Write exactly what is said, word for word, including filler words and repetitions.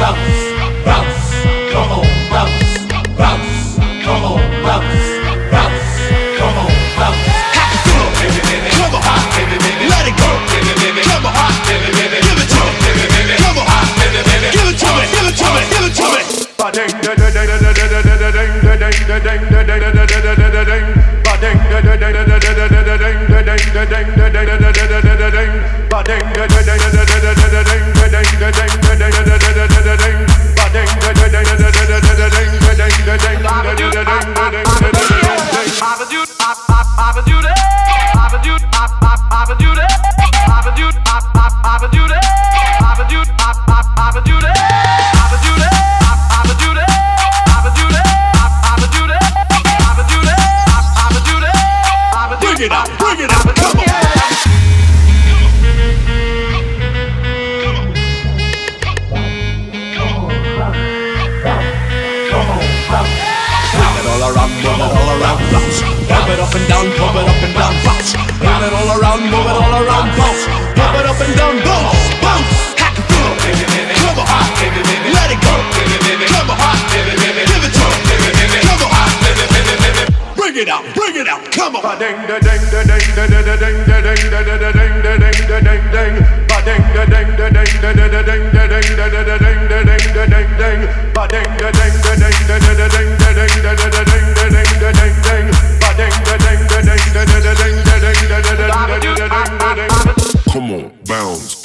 bounce, bounce, come on, bounce, bounce, come on, bounce, bounce, come on, bounce. Come on, baby, baby, come on, hot, baby, baby, let it go, baby, baby, come on, hot, baby, baby, give it to me, baby, baby, come on, hot, baby, baby, give it to me, give it to me, give it to me. Ba-ding, da da da da da da da da ding, da ding, da ding, da da da da da da ding, ba-ding, da da da da da da da ding, da ding, da ding, da da da da da ding, ba-ding, da da da da da da ding, da ding, da ding, da da da da da ding, ba-ding, da da da da da da ding, da ding, da ding, da ding, da ding, da ding, da ding. Papa dude, papa, papa dude, papa dude, papa, papa dude, papa dude, papa, papa dude, papa dude, papa, papa dude. Bring it up, bring it up, come on. Bring it all around, move it all around, bounce. Pop it up and down, pop it up and down, bounce. Bring it all around, move it all around, bounce. Pop it up and down, bounce, bounce. Hack it through, baby, baby, come on, baby, baby, let it go, baby, baby, come on, baby, baby, give it to me, baby, baby, come on, baby, baby, baby. Bring it out, bring it out, come on. Ding, ding, ding, ding, ding, ding, ding, ding, ding, ding, ding, ding, ding, ding. Ding, ding, ding, ding, ding, ding, ding, ding, ding, ding, ding, ding, ding. Ding, ding, ding, ding, ding, ding, ding, ding, ding, ding, ding. Ding, ding, ding, ding, ding, ding, ding, ding, ding, ding, ding. Come on, bounce.